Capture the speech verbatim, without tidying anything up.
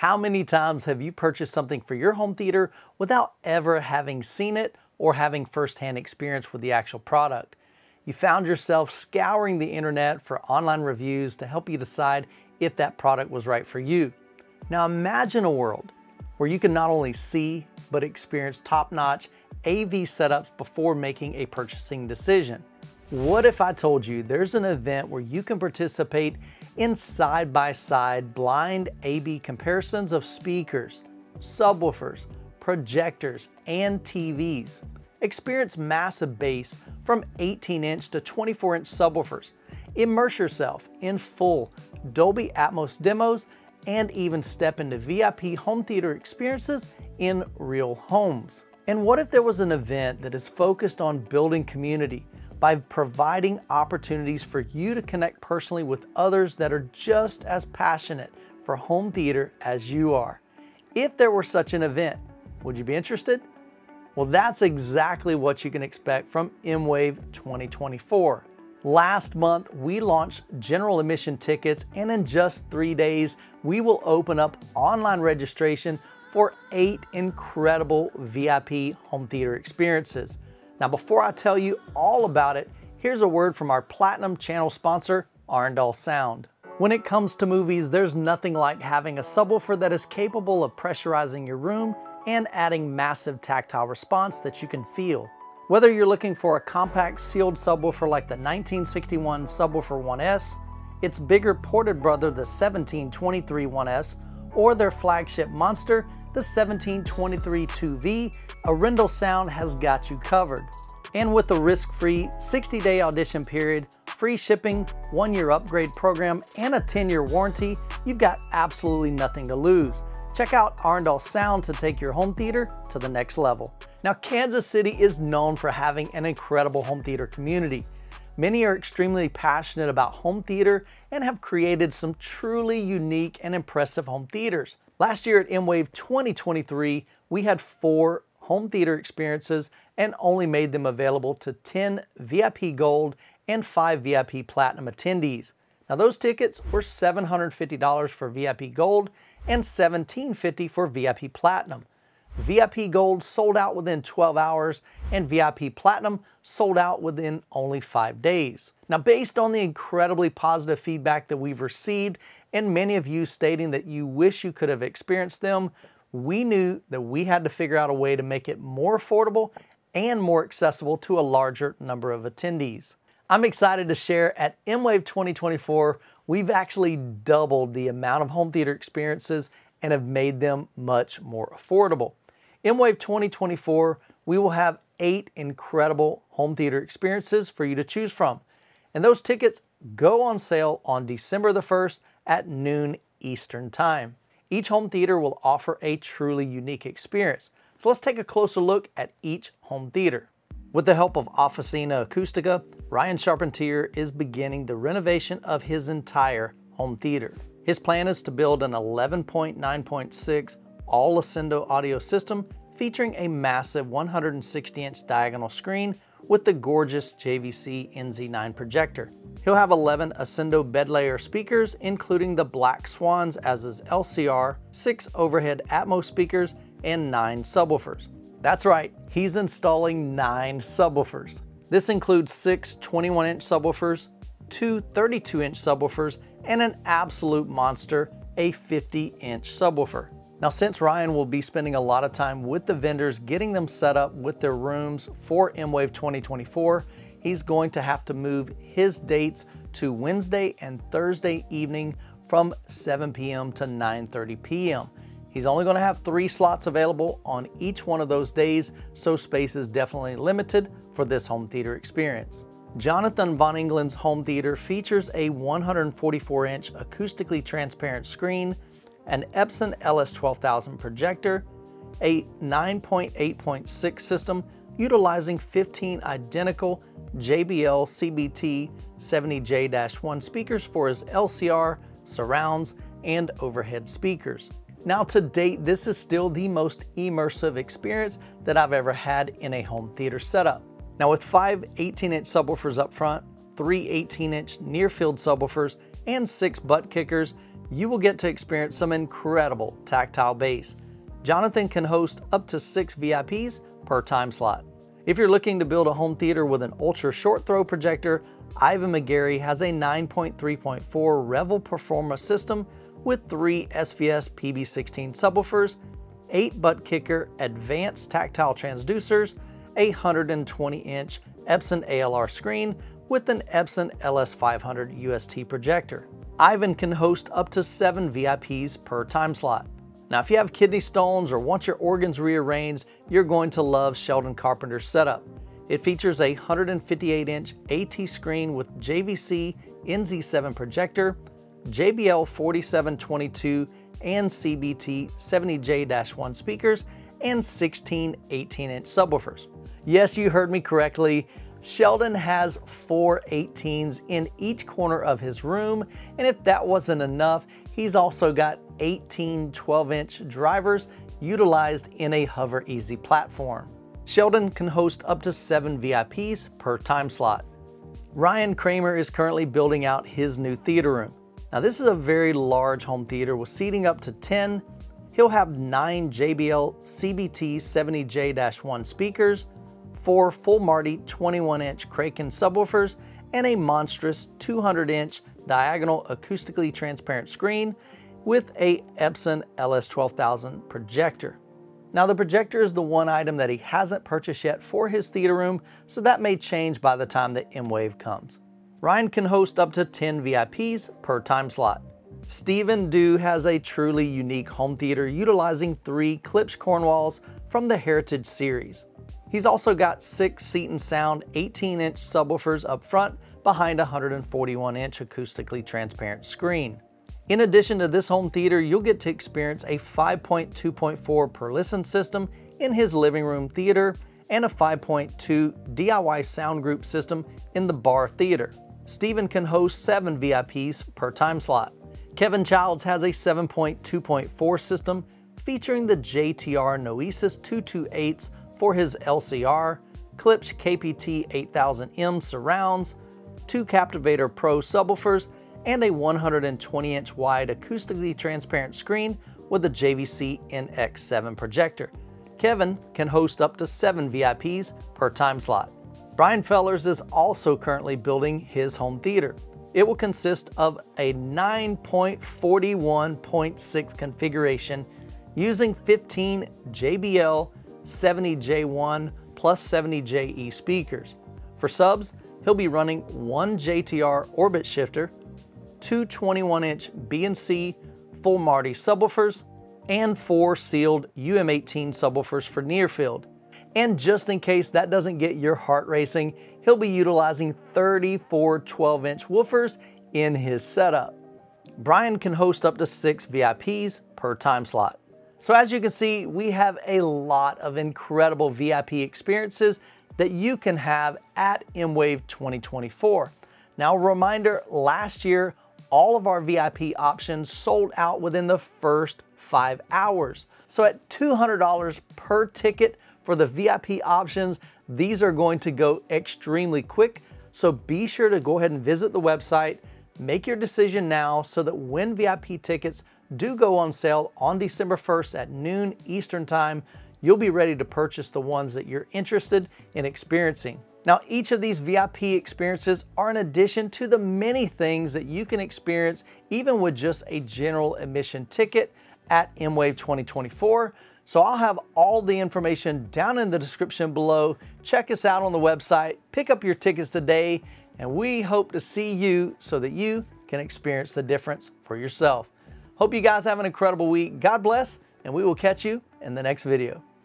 How many times have you purchased something for your home theater without ever having seen it or having firsthand experience with the actual product? You found yourself scouring the internet for online reviews to help you decide if that product was right for you. Now imagine a world where you can not only see, but experience top-notch A V setups before making a purchasing decision. What if I told you there's an event where you can participate in side-by-side blind A V comparisons of speakers, subwoofers, projectors, and T Vs. Experience massive bass from eighteen inch to twenty-four inch subwoofers. Immerse yourself in full Dolby Atmos demos and even step into V I P home theater experiences in real homes. And what if there was an event that is focused on building community by providing opportunities for you to connect personally with others that are just as passionate for home theater as you are? If there were such an event, would you be interested? Well, that's exactly what you can expect from M WAVE twenty twenty-four. Last month, we launched general admission tickets, and in just three days, we will open up online registration for eight incredible V I P home theater experiences. Now, before I tell you all about it, here's a word from our Platinum Channel sponsor, Arendal Sound. When it comes to movies, there's nothing like having a subwoofer that is capable of pressurizing your room and adding massive tactile response that you can feel. Whether you're looking for a compact sealed subwoofer like the nineteen sixty-one Subwoofer one S, its bigger ported brother, the seventeen twenty-three one S, or their flagship monster, the seventeen twenty-three two V, Arendal Sound has got you covered. And with the risk-free sixty day audition period, free shipping, one year upgrade program, and a ten year warranty, you've got absolutely nothing to lose. Check out Arendal Sound to take your home theater to the next level. Now, Kansas City is known for having an incredible home theater community. Many are extremely passionate about home theater and have created some truly unique and impressive home theaters. Last year at M WAVE twenty twenty-three, we had four home theater experiences and only made them available to ten V I P Gold and five V I P Platinum attendees. Now, those tickets were seven hundred fifty dollars for V I P Gold and seventeen fifty for V I P Platinum. V I P Gold sold out within twelve hours and V I P Platinum sold out within only five days. Now, based on the incredibly positive feedback that we've received and many of you stating that you wish you could have experienced them, we knew that we had to figure out a way to make it more affordable and more accessible to a larger number of attendees. I'm excited to share at M WAVE twenty twenty-four, we've actually doubled the amount of home theater experiences and have made them much more affordable. M WAVE twenty twenty-four, we will have eight incredible home theater experiences for you to choose from. And those tickets go on sale on December the first at noon Eastern time. Each home theater will offer a truly unique experience. So let's take a closer look at each home theater. With the help of Officina Acoustica, Ryan Charpentier is beginning the renovation of his entire home theater. His plan is to build an eleven point nine point six all Ascendo audio system featuring a massive one hundred sixty inch diagonal screen with the gorgeous J V C N Z nine projector. He'll have eleven Ascendo bed layer speakers, including the Black Swans as his L C R, six overhead Atmos speakers, and nine subwoofers. That's right, he's installing nine subwoofers. This includes six twenty-one inch subwoofers, two thirty-two inch subwoofers, and an absolute monster, a fifty inch subwoofer. Now, since Ryan will be spending a lot of time with the vendors getting them set up with their rooms for M WAVE twenty twenty-four, he's going to have to move his dates to Wednesday and Thursday evening from seven p m to nine thirty p m He's only going to have three slots available on each one of those days, so space is definitely limited for this home theater experience. Jonathan Von England's home theater features a one hundred forty-four inch acoustically transparent screen, an Epson L S twelve thousand projector, a nine point eight point six system utilizing fifteen identical J B L C B T seventy J dash one speakers for his L C R, surrounds, and overhead speakers. Now, to date, this is still the most immersive experience that I've ever had in a home theater setup. Now, with five eighteen inch subwoofers up front, three eighteen inch near field subwoofers, and six butt kickers, you will get to experience some incredible tactile bass. Jonathan can host up to six V I Ps per time slot. If you're looking to build a home theater with an ultra short throw projector, Ivan McGarry has a nine point three point four Revel Performa system with three S V S P B sixteen subwoofers, eight butt kicker advanced tactile transducers, a one hundred twenty inch Epson A L R screen with an Epson L S five hundred U S T projector. Ivan can host up to seven V I Ps per time slot. Now, if you have kidney stones or want your organs rearranged, you're going to love Sheldon Carpenter's setup. It features a one hundred fifty-eight inch AT screen with J V C N Z nine projector, J B L forty-seven twenty-two and C B T seventy J dash one speakers, and sixteen eighteen inch subwoofers. Yes, you heard me correctly. Sheldon has four eighteens in each corner of his room, and if that wasn't enough, he's also got eighteen twelve inch drivers utilized in a Hover Easy platform. Sheldon can host up to seven V I Ps per time slot. Ryan Kramer is currently building out his new theater room. Now, this is a very large home theater with seating up to ten. He'll have nine J B L C B T seventy J dash one speakers, four full Marty twenty-one inch Kraken subwoofers, and a monstrous two hundred inch diagonal acoustically transparent screen with a Epson L S twelve thousand projector. Now, the projector is the one item that he hasn't purchased yet for his theater room, so that may change by the time the M wave comes. Ryan can host up to ten V I Ps per time slot. Steven Du has a truly unique home theater utilizing three Klipsch Cornwalls from the Heritage series. He's also got six Seat and Sound eighteen inch subwoofers up front behind a one hundred forty-one inch acoustically transparent screen. In addition to this home theater, you'll get to experience a five point two point four Perlisten system in his living room theater and a five point two D I Y sound group system in the bar theater. Steven can host seven V I Ps per time slot. Kevin Childs has a seven point two point four system featuring the J T R Noesis two twenty-eights for his L C R, Klipsch K P T eight thousand M surrounds, two Captivator Pro subwoofers, and a one hundred twenty inch wide acoustically transparent screen with a J V C N X seven projector. Kevin can host up to seven V I Ps per time slot. Brian Fellers is also currently building his home theater. It will consist of a nine point forty-one point six configuration using fifteen J B L seventy J one plus seventy J E speakers. For subs, he'll be running one J T R orbit shifter, two twenty-one inch B and C full Marty subwoofers, and four sealed U M eighteen subwoofers for near field. And just in case that doesn't get your heart racing, he'll be utilizing thirty-four twelve inch woofers in his setup. Brian can host up to six V I Ps per time slot. So as you can see, we have a lot of incredible V I P experiences that you can have at M wave twenty twenty-four. Now, a reminder, last year, all of our V I P options sold out within the first five hours. So at two hundred dollars per ticket for the V I P options, these are going to go extremely quick. So be sure to go ahead and visit the website, make your decision now so that when V I P tickets do go on sale on December first at noon Eastern time, you'll be ready to purchase the ones that you're interested in experiencing. Now, each of these V I P experiences are in addition to the many things that you can experience even with just a general admission ticket at M wave twenty twenty-four. So I'll have all the information down in the description below. Check us out on the website, pick up your tickets today, and we hope to see you so that you can experience the difference for yourself. Hope you guys have an incredible week. God bless, and we will catch you in the next video.